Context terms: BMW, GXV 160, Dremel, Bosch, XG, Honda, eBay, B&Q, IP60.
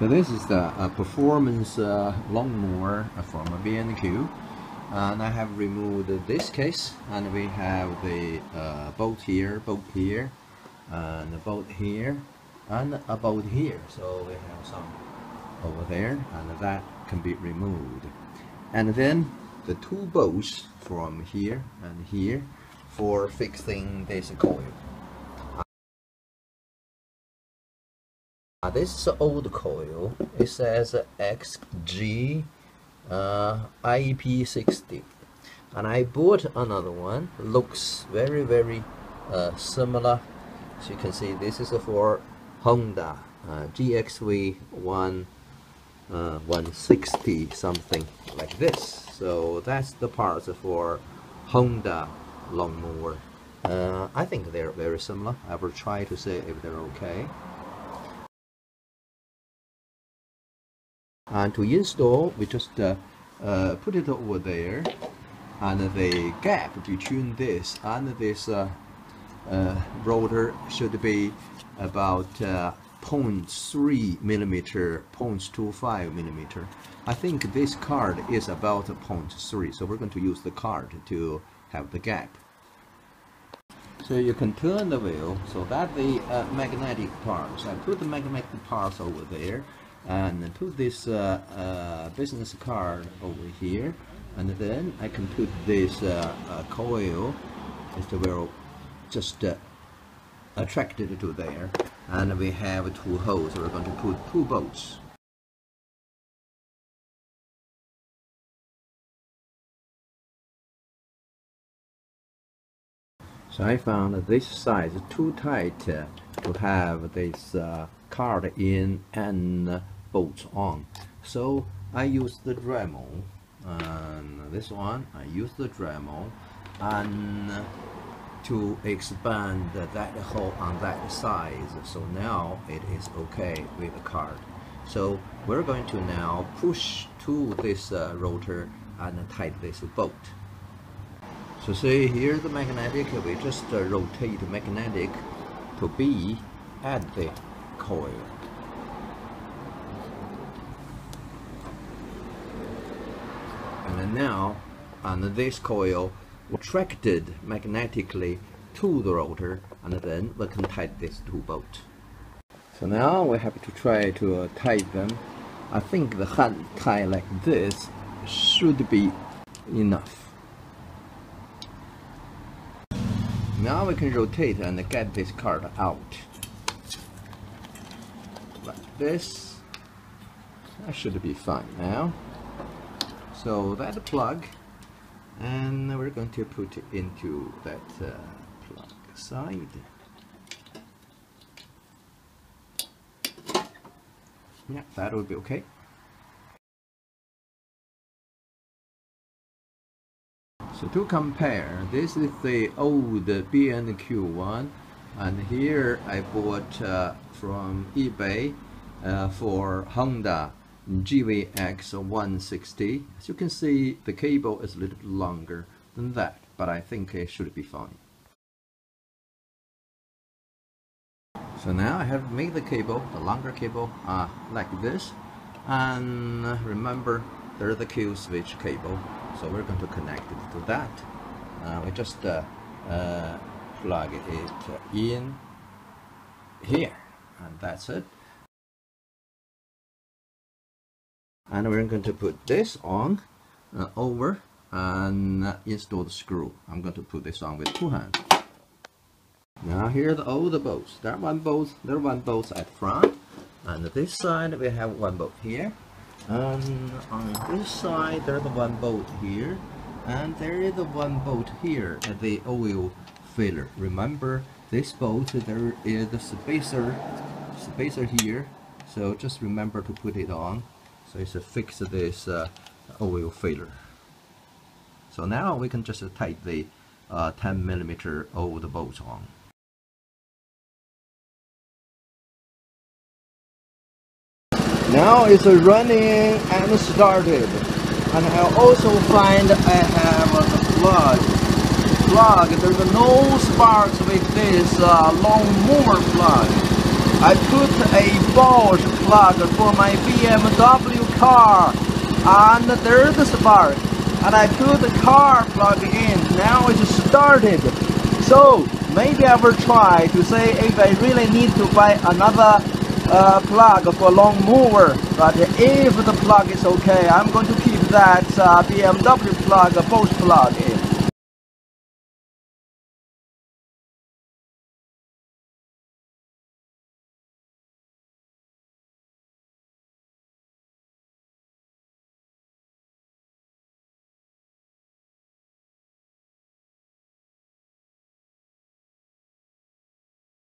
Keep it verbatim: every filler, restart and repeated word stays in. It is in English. So this is the uh, performance uh, lawnmower from B and Q, and I have removed this case, and we have the uh, bolt here, bolt here, and a bolt here, and a bolt here. So we have some over there, and that can be removed. And then the two bolts from here and here for fixing this coil. Uh, this is an old coil. It says X G uh, I P sixty, and I bought another one. Looks very very uh, similar. As you can see, this is for Honda uh, G X V one sixty, something like this. So that's the parts for Honda lawnmower. Uh, I think they're very similar. I will try to say if they're okay. And to install, we just uh, uh, put it over there, and the gap between this and this uh, uh, rotor should be about uh, zero point three millimeter, zero point two five millimeter. I think this card is about zero point three, so we're going to use the card to have the gap. So you can turn the wheel so that the uh, magnetic parts, I put the magnetic parts over there, and put this uh, uh, business card over here, and then I can put this uh, uh, coil, it will just uh, attract it to there, and we have two holes. We're going to put two bolts. So I found this size too tight uh, to have this uh, card in and uh, bolts on. So I use the Dremel, and this one I use the Dremel, and to expand that hole on that size. So now it is okay with the card. So we're going to now push to this uh, rotor and tighten this bolt. So see here the magnetic, we just uh, rotate the magnetic to be at the coil. And now on this coil attracted magnetically to the rotor, and then we can tighten these two bolts. So now we have to try to uh, tighten them. I think the hand tie like this should be enough. Now we can rotate and get this card out like this. That should be fine now. So that plug, and we're going to put it into that uh, plug side. Yeah, that will be okay. So to compare, this is the old B and Q one, and here I bought uh, from eBay uh, for Honda G X V one sixty. As you can see, the cable is a little bit longer than that, but I think it should be fine. So now I have made the cable, the longer cable, uh, like this, and remember there's the Q switch cable, so we're going to connect it to that. Uh, we just uh, uh, plug it in here, and that's it. And we're going to put this on uh, over and uh, install the screw. I'm going to put this on with two hands. Now here are the older bolts. There are one bolt, there are one bolt at front, and this side we have one bolt here, and on this side there is the one bolt here, and there is the one bolt here at the oil filler. Remember this bolt, there is the spacer spacer here, so just remember to put it on. So it's a fix this uh, oil filler. So now we can just uh, tighten the uh, ten millimeter old bolt on. Now it's uh, running and started. And I also find I have a plug. Plug, there's no sparks with this uh, lawnmower plug. I put a Bosch plug for my B M W car and there's a spark, and I put the car plug in. Now it started. So maybe I will try to say if I really need to buy another uh, plug for long mower. But if the plug is okay, I'm going to keep that uh, B M W plug, Bosch plug.